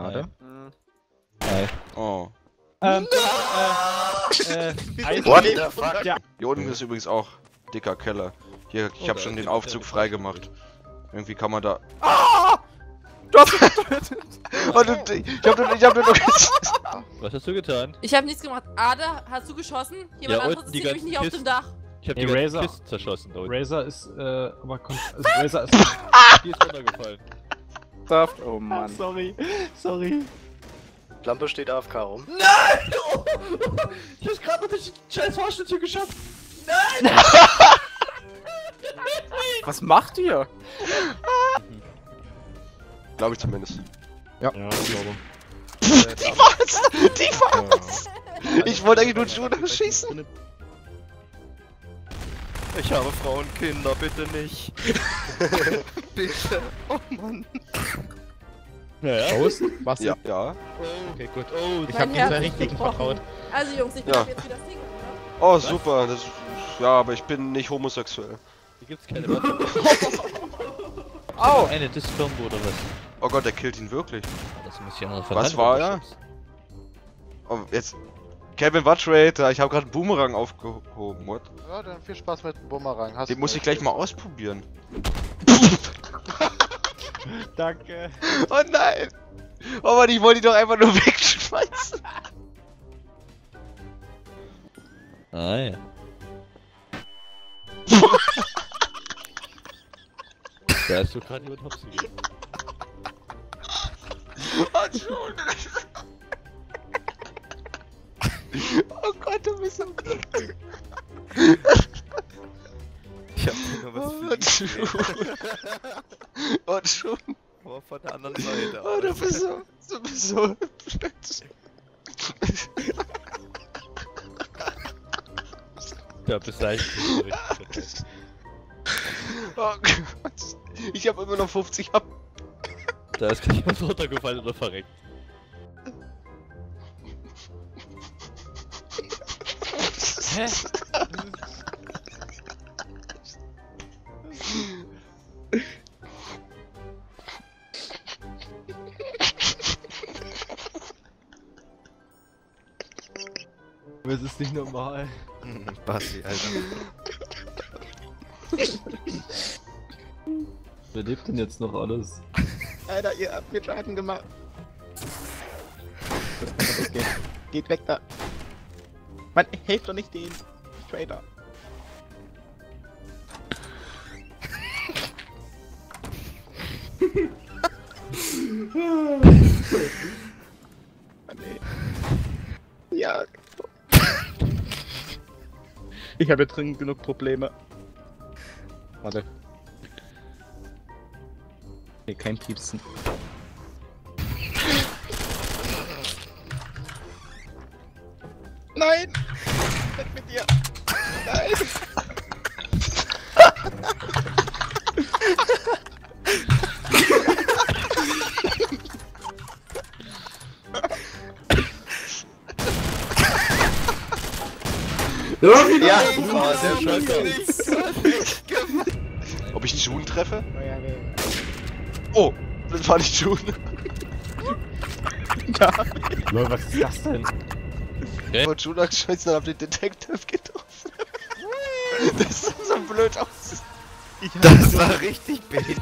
Schade. Nein. Oh. What the fuck? Ja. Hier unten ist übrigens auch dicker Keller. Hier, ich hab schon den Aufzug freigemacht. Irgendwie kann man da... Ah! Du hast mich getötet! Ich hab den... Was hast du getan? Ich hab nichts gemacht. Ada, hast du geschossen? Jemand anderes ist nämlich nicht auf dem Dach. Ich hab die Razer zerschossen. Razer ist, aber... Razer ist... Die ist runtergefallen. Oh Mann. Sorry. Lampe steht AFK rum. Nein! Oh! Ich hab's gerade mit den scheiß Horschnitt geschafft. Nein! Was macht ihr? Glaube ich zumindest. Ja. Ja, ich glaube. Die war's! Ja. Ich wollte eigentlich nur Juno schießen. Ich habe Frauen, Kinder, bitte nicht. Bitte. Oh Mann. Naja. Außen? Basti? Ja. Ja. Okay, gut. Oh, ich hab dieser richtigen vertraut. Also Jungs, ich bin jetzt wieder Single, oder? Oh, super. Das, ja, aber ich bin nicht homosexuell. Hier gibt's keine Wörter. Au! Eine Disturbo oder was? Oh Gott, der killt ihn wirklich. Das muss ich auch noch verhandeln. Was war er? Oh, jetzt... Kevin Watch Rater, ich habe gerade einen Boomerang aufgehoben, what? Ja, dann viel Spaß mit dem Boomerang. Hast den muss ich gleich mal ausprobieren. Danke. Oh nein! Oh Mann, ich wollte die doch einfach nur wegschmeißen. Ah ja. Da hast du gerade jemand Hopsen gegeben. Oh, Juno! Oh Gott, du bist am Glück. Ich hab sogar was für dich. Und schon. Oh, von der anderen Seite. Oh, du bist so hübsch. Ja, bist eigentlich. Oh Gott. Ich hab immer noch 50 ab. Da ist gleich was runtergefallen oder verreckt. Hä? Das ist nicht normal. Basti, Alter. Wer lebt denn jetzt noch alles? Alter, ihr habt mir Schaden gemacht. Okay. Geht weg da. Man hilft doch nicht den Trader. Ah, nee. Ja. Ich habe dringend genug Probleme. Warte. Nee, kein Piepsen. Nein! Was mit dir? Nein! Ja, oh, sehr schön. Ob ich Juno treffe? Oh, das war nicht Juno. Ja. Leute, was ist das denn? Okay. Von Juno scheiß dann auf den Detective getroffen. Das sah so blöd aus. Das war richtig bäh.